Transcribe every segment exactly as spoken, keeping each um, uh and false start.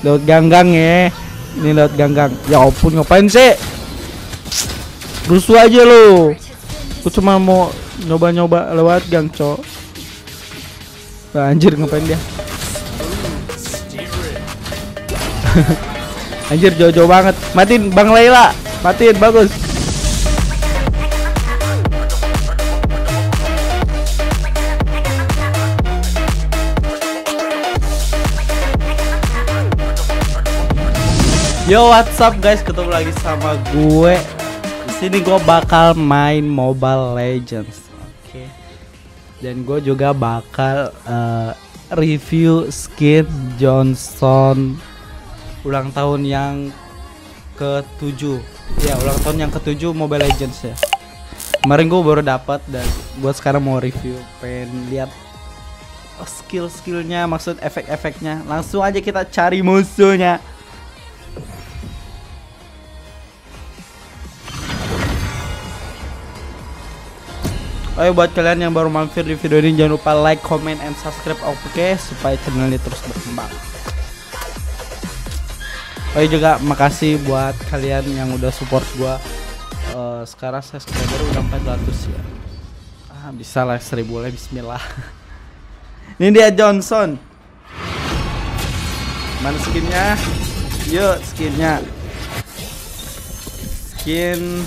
Laut ganggang ya. Ini laut ganggang. Ya ampun, ngapain sih? Rusuh aja lo. Aku cuma mau nyoba-nyoba lewat gang, cok. Nah, anjir, ngapain dia? Anjir, jauh-jauh banget. Matiin Bang Layla. Matiin, bagus. Yo, what's up guys? Ketemu lagi sama gue. Di sini gue bakal main Mobile Legends. Oke. Okay. Dan gue juga bakal uh, review skin Johnson ulang tahun yang ketujuh. Ya, ulang tahun yang ketujuh Mobile Legends ya. Kemarin gue baru dapat dan gue sekarang mau review, pengen lihat skill-skillnya, maksud efek-efeknya. Langsung aja kita cari musuhnya. Ayo, buat kalian yang baru mampir di video ini, jangan lupa like, comment, and subscribe, oke, okay, supaya channel ini terus berkembang. Oh juga makasih buat kalian yang udah support gua. Uh, sekarang saya subscriber udah empat ratus ya. Ah, bisa lah seribu lah, bismillah. Ini dia Johnson. Mana skinnya? Yuk skinnya. Skin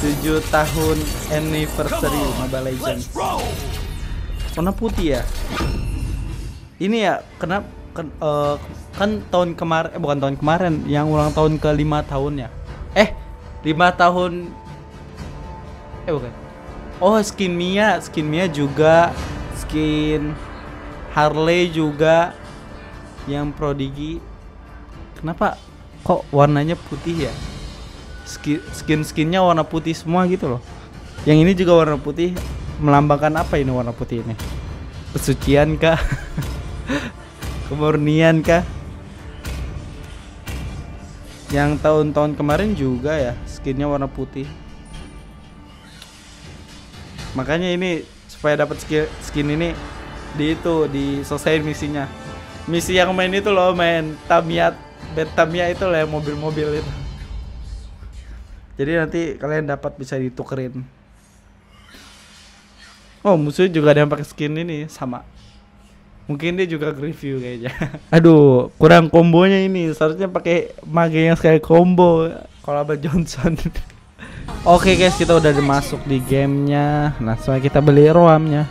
tujuh tahun anniversary Mobile Legends. Warna putih ya. Ini ya, kenapa ken, uh, kan tahun kemarin eh bukan tahun kemarin, yang ulang tahun ke lima tahun ya. Eh, lima tahun. Eh bukan. Oh, skin Mia, skin Mia juga, skin Harley juga, yang Prodigy. Kenapa kok warnanya putih ya? Skin-skinnya warna putih semua gitu loh. Yang ini juga warna putih, melambangkan apa ini warna putih ini? Pesucian kah? Kemurnian kah? Yang tahun-tahun kemarin juga ya, skinnya warna putih. Makanya ini supaya dapat skin, skin ini di itu diselesain misinya. Misi yang main itu loh, main Tamiya, bed Tamiya itu lah, mobil-mobil itu. Jadi nanti kalian dapat bisa ditukerin. Oh, musuh juga ada yang pakai skin ini sama. Mungkin dia juga review kayaknya. Aduh, kurang kombonya ini. Seharusnya pakai mage yang sekali combo. Kalau abad Johnson. Oke okay guys, kita udah masuk di gamenya. Nah, sekarang kita beli roamnya.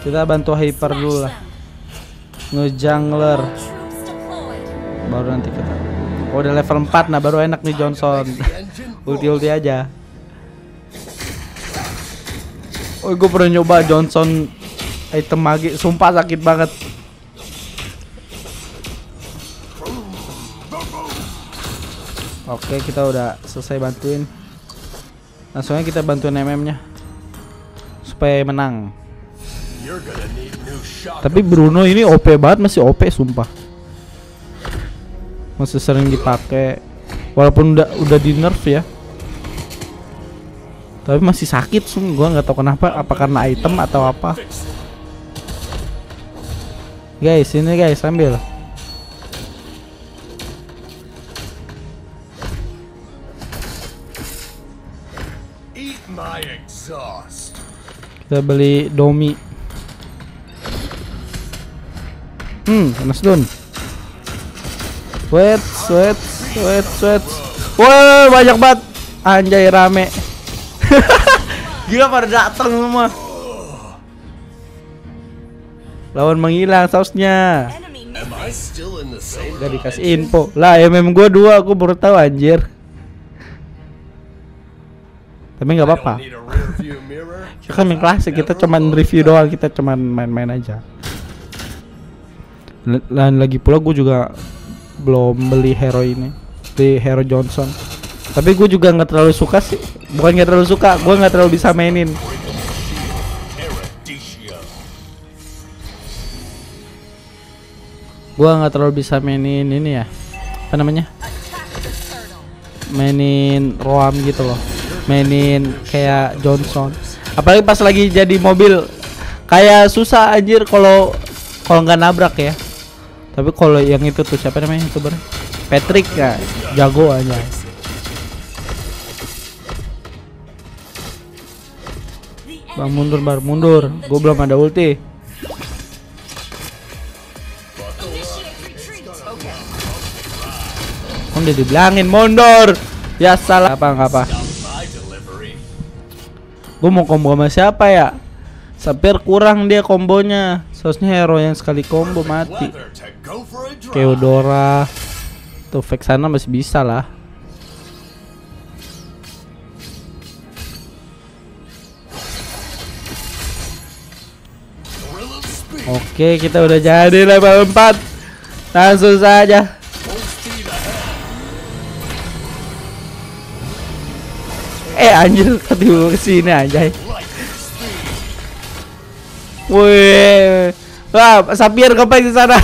Kita bantu hyper dulu lah. Ngejungler. Baru nanti kita. Oh, udah level empat, nah baru enak nih Johnson. Ulti-ulti aja. Oh, gue pernah nyoba Johnson item magi, sumpah sakit banget. Oke, kita udah selesai bantuin. Langsungnya kita bantuin M M-nya supaya menang. Tapi Bruno ini O P banget, masih O P sumpah. Masih sering dipakai walaupun udah udah di nerf ya, tapi masih sakit sum. Gua nggak tahu kenapa, apa karena item atau apa. Guys, ini guys, ambil. Kita beli Domi. Hmm, panas don. Sweat, sweat, sweat, sweat. Wah, banyak banget. Anjay, rame. Gila, pada datang semua. Lawan menghilang sausnya. Gak dikasih info. Lah, M M gue dua, aku baru tahu anjir. Tapi nggak apa-apa. Kan yang klasik, kita cuman review doang, kita cuman main-main aja. Dan lagi pula gue juga belum beli hero ini, beli hero Johnson. Tapi gue juga nggak terlalu suka sih, bukan nggak terlalu suka, gue nggak terlalu bisa mainin. Gue nggak terlalu bisa mainin ini ya, apa namanya? Mainin Roam gitu loh, mainin kayak Johnson. Apalagi pas lagi jadi mobil, kayak susah anjir kalau kalau nggak nabrak ya. Tapi kalau yang itu tuh siapa namanya youtuber? Patrick ya, jago aja. Bang mundur, bar mundur. Gue belum ada ulti. Udah dibilangin mundur. Ya salah apa nggak apa. Gue mau combo sama siapa ya? Sapphire kurang dia kombonya. Seharusnya hero yang sekali combo mati. Keodora. Tuh Vexana masih bisa lah. Oke, kita udah jadi level empat. Langsung saja. Eh anjir, ketipu kesini anjay. Wih, wah Sapphire kompak di sana.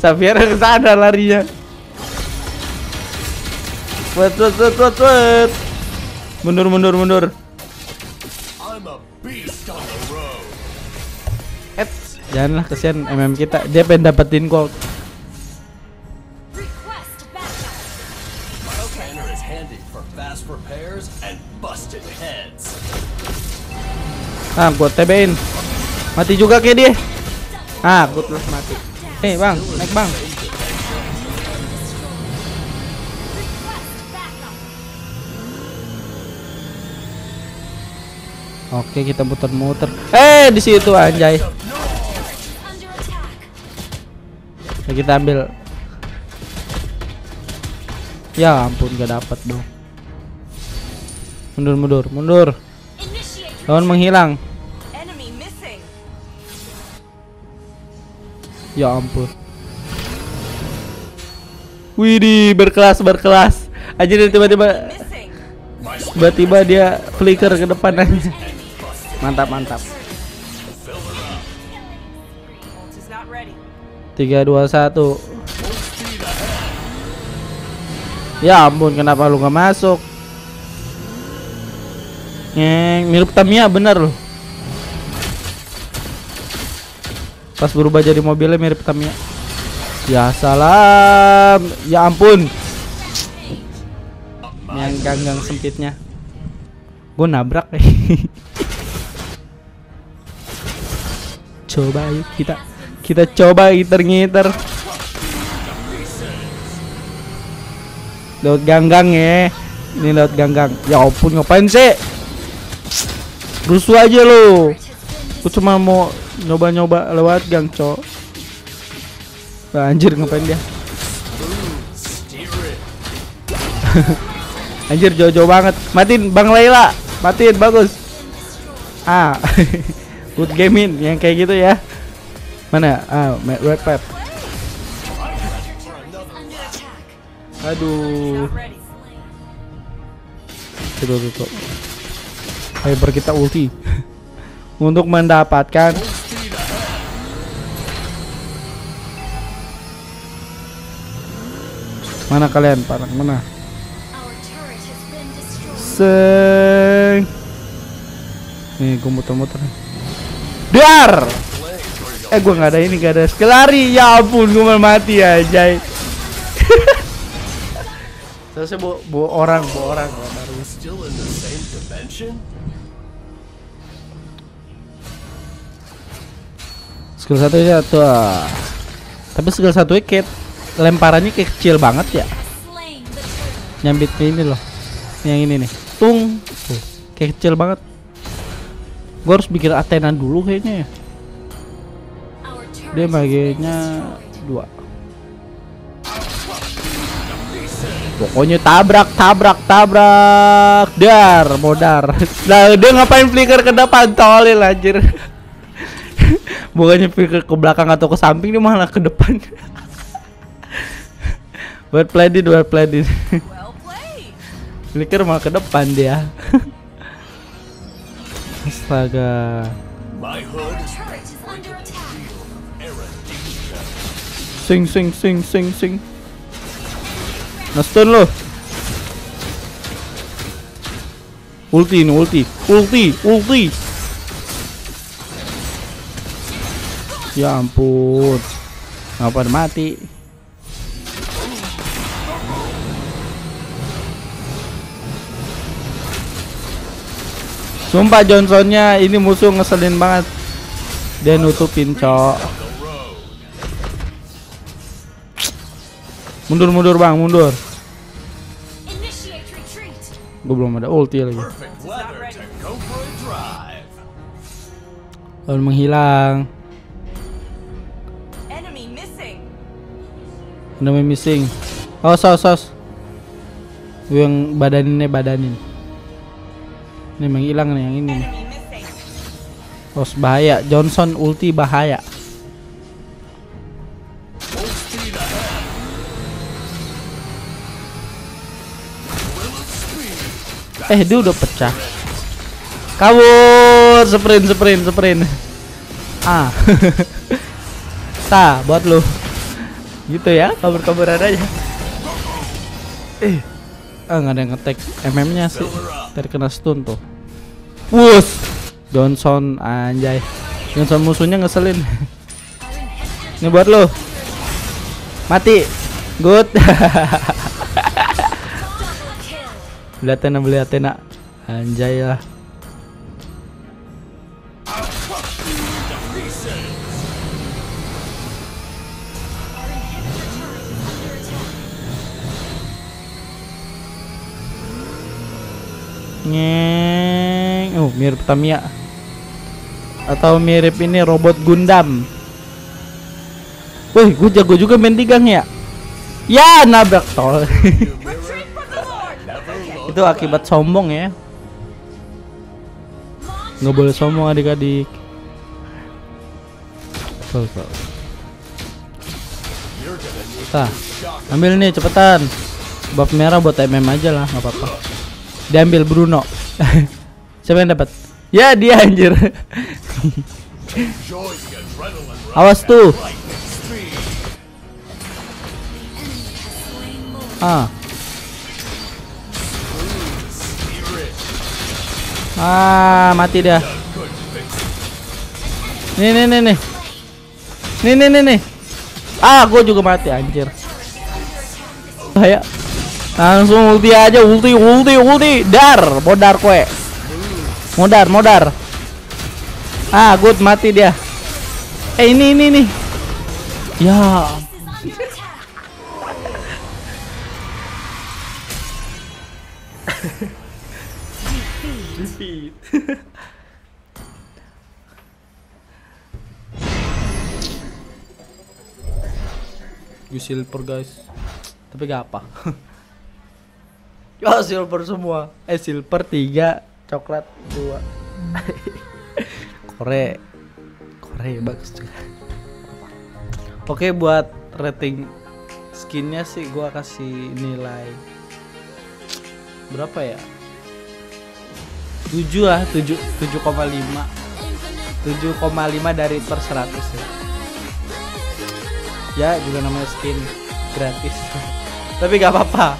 Sapphire ke sana larinya. Wet wet wet wet wet. Mundur mundur mundur. Eh, janganlah kesian M M kita. Dia pengen dapetin gold. Ah, gua T B-in. Mati juga kayak dia. Ah, gua terus mati. Eh, hey, Bang, naik Bang. Oke, kita muter-muter. Eh, hey, di situ anjay. Ya, kita ambil. Ya ampun, gak dapat dong. Mundur, mundur, mundur. Lawan menghilang. Ya ampun. Widih, berkelas berkelas. Aja dia tiba-tiba tiba-tiba dia flicker ke depan aja. Mantap mantap. tiga dua satu. Ya ampun, kenapa lu nggak masuk? Neng, mirip Tamiya bener loh. Pas berubah jadi mobilnya mirip Tamiya. Ya salam. Ya ampun. Yang ganggang sempitnya. Gue nabrak. Coba yuk kita kita coba ngiter-ngiter. Laut ganggang ya. Ini laut ganggang. Ya ampun, ngapain sih? Rusuh aja lo. Aku cuma mau nyoba-nyoba lewat gang, cok. Nah, anjir ngapain dia? Anjir jauh-jauh banget. Matiin Bang Layla. Matiin, bagus. Ah. Good gaming yang kayak gitu ya. Mana? Ah, red pipe. Aduh. Coba tutup. Hyper kita ulti untuk mendapatkan mana kalian parang mana seng nih gue muter-muter dar eh gue nggak ada ini nggak ada sekelari. Ya ampun, gue mau mati aja. Terusnya bu, bu orang bu orang baru skill satu ya tuh. Tapi skill satu kayak lemparannya kayak kecil banget ya. Nyambit ini loh. Yang ini nih. Tung. Tuh, kayak kecil banget. Gua harus bikin Athena dulu kayaknya ya. Dia maginya dua. Pokoknya tabrak tabrak tabrak. Dar, modar. Lah dia ngapain flicker ke depan tolil anjir. Bukannya pikir ke belakang atau ke samping, dia malah ke depan. Buat play did, buat play did. Flicker malah ke depan dia. Astaga. Sing sing sing sing sing. Nastun loh. Ulti ini, ulti, ulti, ulti. Ya ampun, apa mati? Sumpah Johnsonnya ini musuh ngeselin banget. Dia nutupin cok. Mundur mundur bang, mundur. Gue belum ada ulti lagi. Lalu menghilang. Enemy missing. Oh sos sos. Gue yang badaninnya badanin. Ini menghilang nih yang ini. Bos bahaya, Johnson ulti bahaya. Eh dia udah pecah. Kabur, sprint sprint sprint. Ah, ta buat lo. Gitu ya, kabur-kabur aja. Eh, ah nggak ada yang ngetek M M-nya sih. Terkena stun tuh. Wuss, Johnson anjay. Johnson musuhnya ngeselin. Ini buat lo. Mati. Good. Beli Athena, beli Athena. Anjay lah. Nyeng. Oh, mirip Tamiya. Atau mirip ini robot Gundam. Wih, gue jago juga main digang ya. Ya, nabrak tol. Itu akibat sombong ya. Nggak boleh sombong adik-adik. Nah, ambil nih cepetan. Bab merah buat M M aja lah, nggak apa-apa. Diambil Bruno. Siapa yang dapat? Ya dia anjir. Awas tuh. Ah. Ah, mati dah. Nih nih nih nih. Nih nih nih nih. Ah, gua juga mati anjir. Bahaya. Langsung ulti aja, ulti, ulti, ulti, dar, modar kue, modar, modar. Ah, good, mati dia. Eh, ini, ini, nih. Ya. Defeat. You silver guys, tapi gak apa. Oh, silver semua. Eh silver tiga, coklat dua. Kore. Kore bagus juga. Oke, buat rating skinnya sih gua kasih nilai berapa ya? tujuh ah, tujuh, tujuh koma lima. tujuh koma lima dari per seratus ya. Ya, juga namanya skin gratis. Tapi gak apa-apa.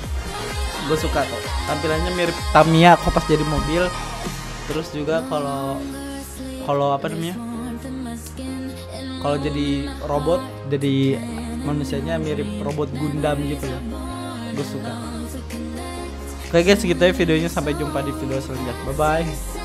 Gue suka kok, tampilannya mirip Tamiya kok pas jadi mobil. Terus juga kalau kalau apa namanya, kalau jadi robot, jadi manusianya mirip robot Gundam gitu ya. Gue suka. Oke guys, segitu ya videonya, sampai jumpa di video selanjutnya. Bye bye.